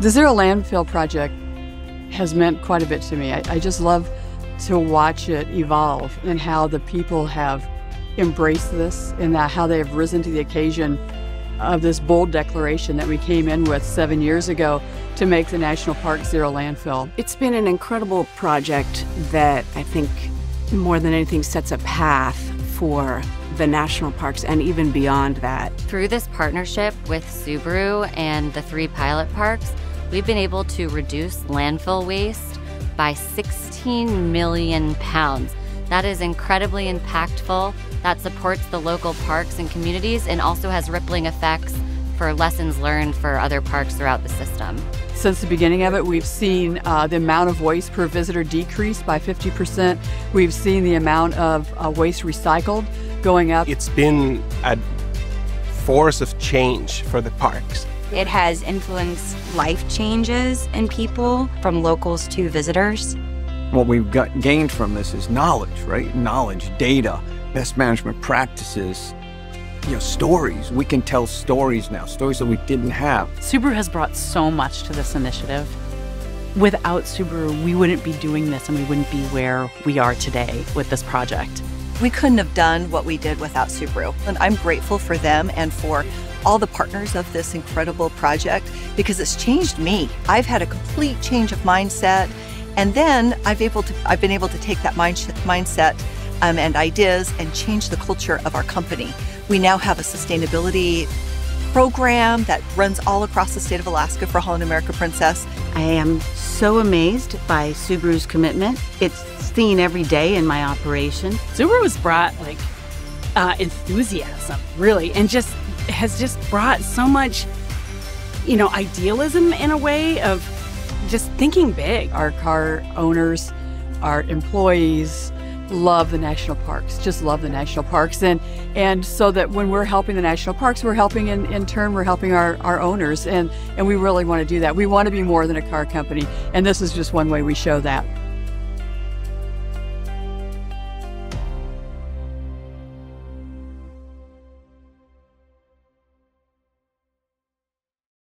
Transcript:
The Zero Landfill project has meant quite a bit to me. I just love to watch it evolve and how the people have embraced this and how they have risen to the occasion of this bold declaration that we came in with 7 years ago to make the National Park Zero Landfill. It's been an incredible project that I think more than anything sets a path for the national parks and even beyond that. Through this partnership with Subaru and the 3 pilot parks, we've been able to reduce landfill waste by 16 million pounds. That is incredibly impactful. That supports the local parks and communities and also has rippling effects for lessons learned for other parks throughout the system. Since the beginning of it, we've seen the amount of waste per visitor decrease by 50%. We've seen the amount of waste recycled going up. It's been a force of change for the parks. It has influenced life changes in people, from locals to visitors. What we've gained from this is knowledge, right? Knowledge, data, best management practices, stories. We can tell stories now, stories that we didn't have. Subaru has brought so much to this initiative. Without Subaru, we wouldn't be doing this and we wouldn't be where we are today with this project. We couldn't have done what we did without Subaru. And I'm grateful for them and for all the partners of this incredible project because it's changed me. I've had a complete change of mindset. And then I've been able to take that mindset and ideas and change the culture of our company. We now have a sustainability program that runs all across the state of Alaska for Holland America Princess. I am so amazed by Subaru's commitment. It's seen every day in my operation. Subaru has brought enthusiasm, really, and has just brought so much, idealism in a way of just thinking big. Our car owners, our employees love the national parks, just love the national parks. And so that when we're helping the national parks, we're helping in turn, we're helping our owners. And we really want to do that. We want to be more than a car company. And this is just one way we show that.